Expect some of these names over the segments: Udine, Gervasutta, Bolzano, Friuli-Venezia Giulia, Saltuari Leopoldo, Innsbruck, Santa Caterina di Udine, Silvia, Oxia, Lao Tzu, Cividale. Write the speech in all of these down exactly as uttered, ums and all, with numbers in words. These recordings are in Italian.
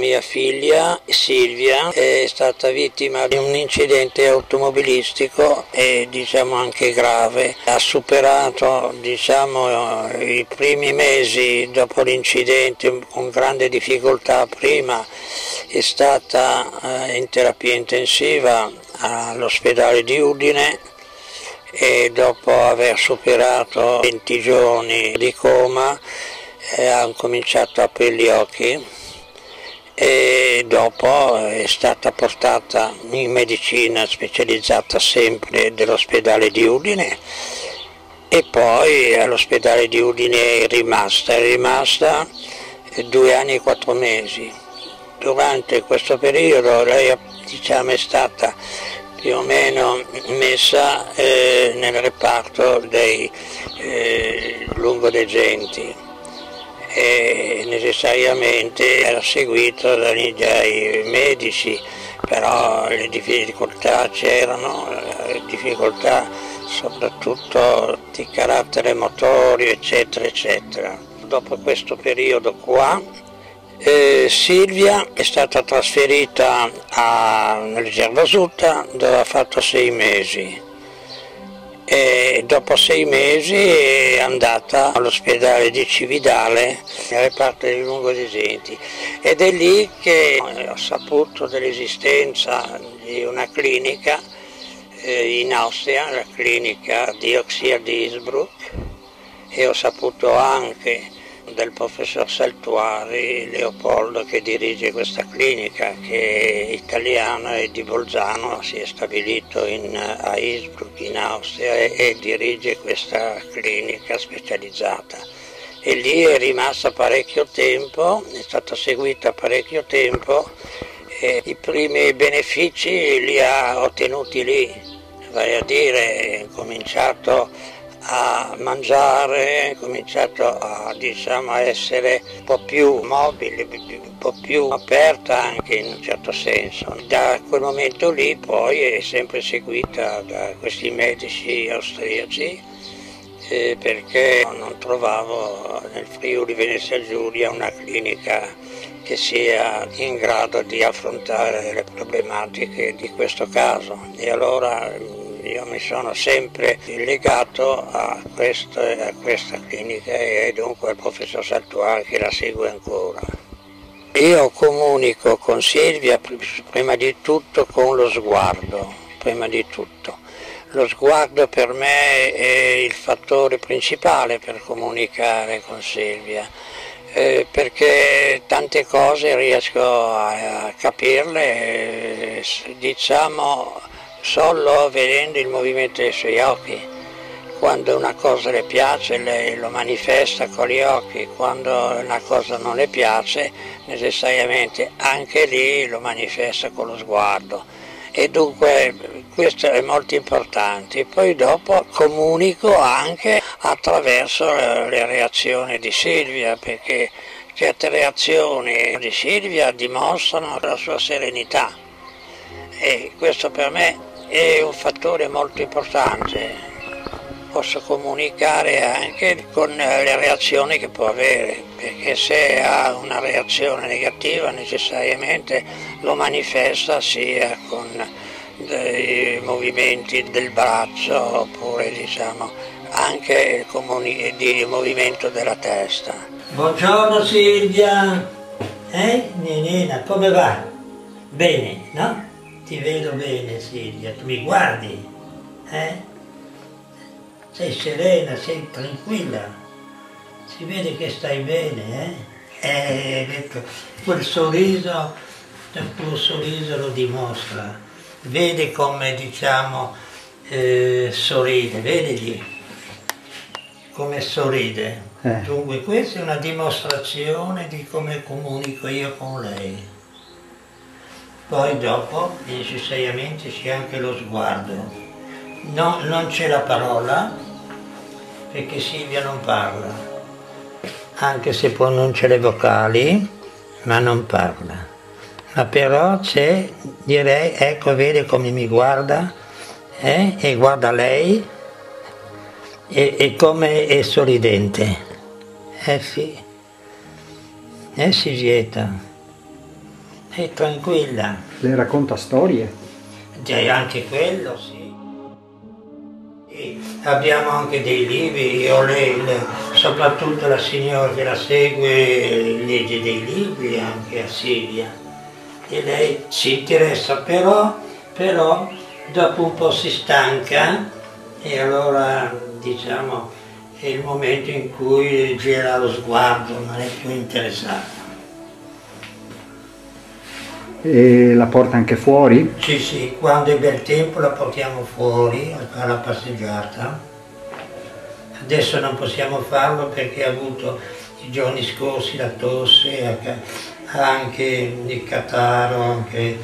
Mia figlia Silvia è stata vittima di un incidente automobilistico e diciamo anche grave. Ha superato diciamo, i primi mesi dopo l'incidente con grande difficoltà. Prima è stata in terapia intensiva all'ospedale di Udine e dopo aver superato venti giorni di coma ha cominciato a aprire gli occhi. E dopo è stata portata in medicina specializzata sempre dell'ospedale di Udine e poi all'ospedale di Udine è rimasta, è rimasta due anni e quattro mesi. Durante questo periodo lei diciamo, è stata più o meno messa eh, nel reparto dei eh, lungodegenti. E necessariamente era seguito dai, dai medici, però le difficoltà c'erano, difficoltà soprattutto di carattere motorio eccetera eccetera. Dopo questo periodo qua eh, Silvia è stata trasferita a, nel Gervasutta dove ha fatto sei mesi. E dopo sei mesi è andata all'ospedale di Cividale, nel reparto dei lungodegenti, ed è lì che ho saputo dell'esistenza di una clinica eh, in Austria, la clinica di Oxia di Innsbruck, e ho saputo anche del professor Saltuari Leopoldo che dirige questa clinica, che è italiano e di Bolzano, si è stabilito in, a Innsbruck in Austria e, e dirige questa clinica specializzata. E lì è rimasta parecchio tempo, è stata seguita parecchio tempo e i primi benefici li ha ottenuti lì, vale a dire, è cominciato a mangiare, ho cominciato a diciamo, essere un po' più mobile, un po' più aperta anche in un certo senso. Da quel momento lì poi è sempre seguita da questi medici austriaci eh, perché non trovavo nel Friuli-Venezia Giulia una clinica che sia in grado di affrontare le problematiche di questo caso. E allora io mi sono sempre legato a questa, a questa clinica e dunque al professor Saltuari che la segue ancora. Io comunico con Silvia prima di tutto con lo sguardo, prima di tutto. Lo sguardo per me è il fattore principale per comunicare con Silvia, eh, perché tante cose riesco a, a capirle, eh, diciamo, solo vedendo il movimento dei suoi occhi. Quando una cosa le piace lei lo manifesta con gli occhi, quando una cosa non le piace necessariamente anche lì lo manifesta con lo sguardo e dunque questo è molto importante. Poi dopo comunico anche attraverso le reazioni di Silvia, perché certe reazioni di Silvia dimostrano la sua serenità. E questo per me è un fattore molto importante, posso comunicare anche con le reazioni che può avere, perché se ha una reazione negativa necessariamente lo manifesta sia con dei movimenti del braccio oppure diciamo anche di movimento della testa. Buongiorno Silvia, eh? Nenina, come va? Bene, no? Ti vedo bene Silvia, tu mi guardi, eh? Sei serena, sei tranquilla, si vede che stai bene, eh? E quel sorriso, il tuo sorriso lo dimostra, vedi come diciamo eh, sorride, vedi come sorride. Eh. Dunque questa è una dimostrazione di come comunico io con lei. Poi dopo necessariamente c'è anche lo sguardo, no, non c'è la parola perché Silvia non parla, anche se pronuncia le vocali ma non parla, ma però c'è, direi, ecco vede come mi guarda eh, e guarda lei e, e come è sorridente, eh sì, eh si vieta. e tranquilla. Le racconta storie? Cioè, anche quello, sì. E abbiamo anche dei libri, io le, le, soprattutto la signora che la segue legge dei libri anche a Silvia e lei si interessa, però, però dopo un po' si stanca e allora diciamo è il momento in cui gira lo sguardo, non è più interessata. E la porta anche fuori? Sì, sì, quando è bel tempo la portiamo fuori a fare la passeggiata. Adesso non possiamo farlo perché ha avuto i giorni scorsi la tosse, anche il catarro, anche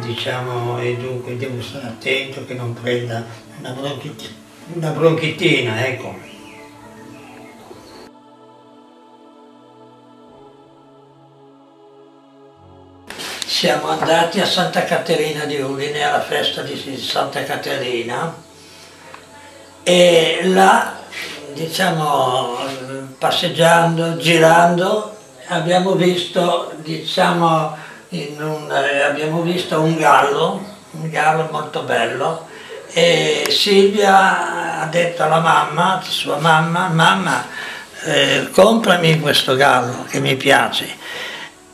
diciamo, e dunque devo stare attento che non prenda una bronchitina, una bronchitina ecco. Siamo andati a Santa Caterina di Udine, alla festa di Santa Caterina, e là, diciamo, passeggiando, girando, abbiamo visto, diciamo, in un, abbiamo visto un gallo, un gallo molto bello, e Silvia ha detto alla mamma, sua mamma, mamma, eh, comprami questo gallo che mi piace.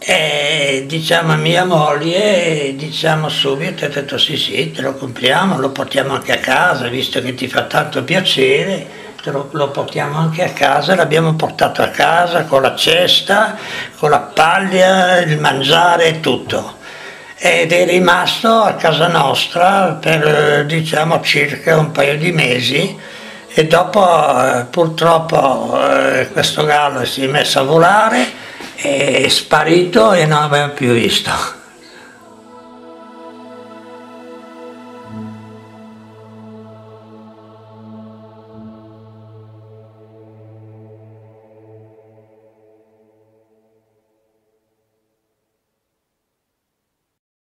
E diciamo a mia moglie, diciamo subito, ha detto sì sì, te lo compriamo, lo portiamo anche a casa, visto che ti fa tanto piacere, te lo, lo portiamo anche a casa, l'abbiamo portato a casa con la cesta, con la paglia, il mangiare e tutto. Ed è rimasto a casa nostra per diciamo circa un paio di mesi. E dopo purtroppo questo gallo si è messo a volare, è sparito e non l'abbiamo più visto.